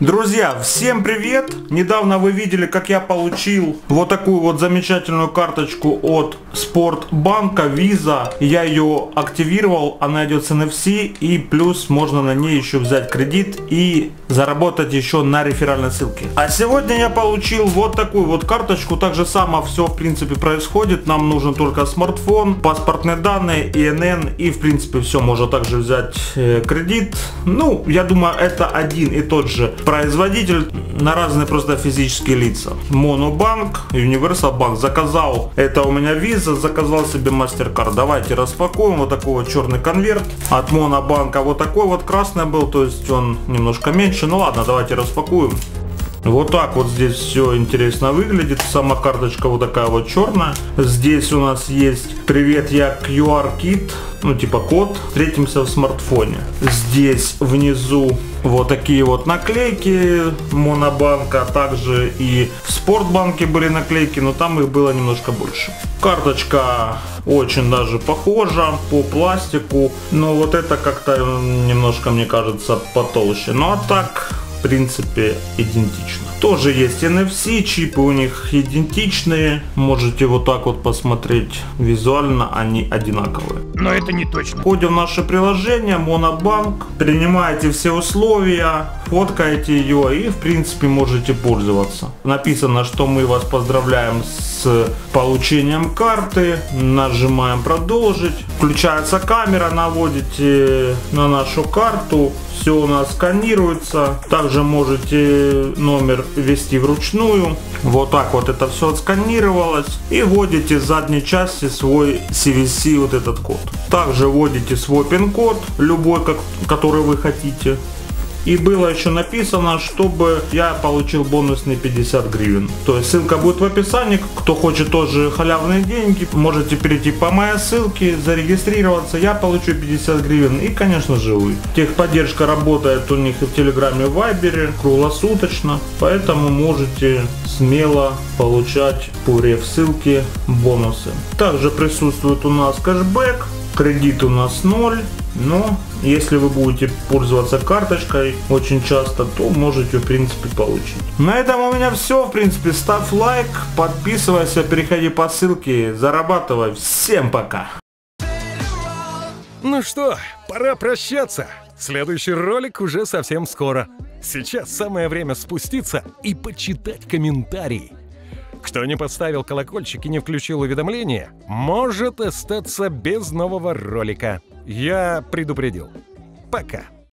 Друзья, всем привет! Недавно вы видели, как я получил вот такую вот замечательную карточку от Спортбанка Visa. Я ее активировал, она идет с NFC, и плюс можно на ней еще взять кредит и заработать еще на реферальной ссылке. А сегодня я получил вот такую вот карточку. Так же само все в принципе происходит. Нам нужен только смартфон, паспортные данные, ИНН, и в принципе все, можно также взять кредит. Ну, я думаю, это один и тот же производитель, на разные просто физические лица. Монобанк, Universal Bank. Заказал, это у меня Visa, заказал себе MasterCard. Давайте распакуем вот такой вот черный конверт от Монобанка. Вот такой вот красный был, то есть он немножко меньше. Ну ладно, давайте распакуем. Вот так вот здесь все интересно выглядит. Сама карточка вот такая вот черная. Здесь у нас есть «Привет, я QR-кит», ну типа код, встретимся в смартфоне. Здесь внизу вот такие вот наклейки Монобанка, также и в Спортбанке были наклейки, но там их было немножко больше. Карточка очень даже похожа по пластику, но вот это как-то немножко, мне кажется, потолще. Ну а так, в принципе, идентично. Тоже есть NFC, чипы у них идентичные. Можете вот так вот посмотреть. Визуально они одинаковые. Но это не точно. Входим в наше приложение Монобанк. Принимаете все условия, фоткаете ее и в принципе можете пользоваться. Написано, что мы вас поздравляем с получением карты. Нажимаем продолжить. Включается камера, наводите на нашу карту. Все у нас сканируется. Также можете номер ввести вручную. Вот так вот это все отсканировалось. И вводите в задней части свой CVC, вот этот код. Также вводите свой пин-код, любой, который вы хотите. И было еще написано, чтобы я получил бонусный 50 гривен. То есть ссылка будет в описании. Кто хочет тоже халявные деньги, можете перейти по моей ссылке, зарегистрироваться. Я получу 50 гривен и, конечно же, вы. Техподдержка работает у них и в Телеграме, и в Вайбере круглосуточно. Поэтому можете смело получать по реф-ссылке бонусы. Также присутствует у нас кэшбэк. Кредит у нас 0, но если вы будете пользоваться карточкой очень часто, то можете в принципе получить. На этом у меня все. В принципе, ставь лайк, подписывайся, переходи по ссылке, зарабатывай. Всем пока! Ну что, пора прощаться. Следующий ролик уже совсем скоро. Сейчас самое время спуститься и почитать комментарии. Кто не поставил колокольчик и не включил уведомления, может остаться без нового ролика. Я предупредил. Пока.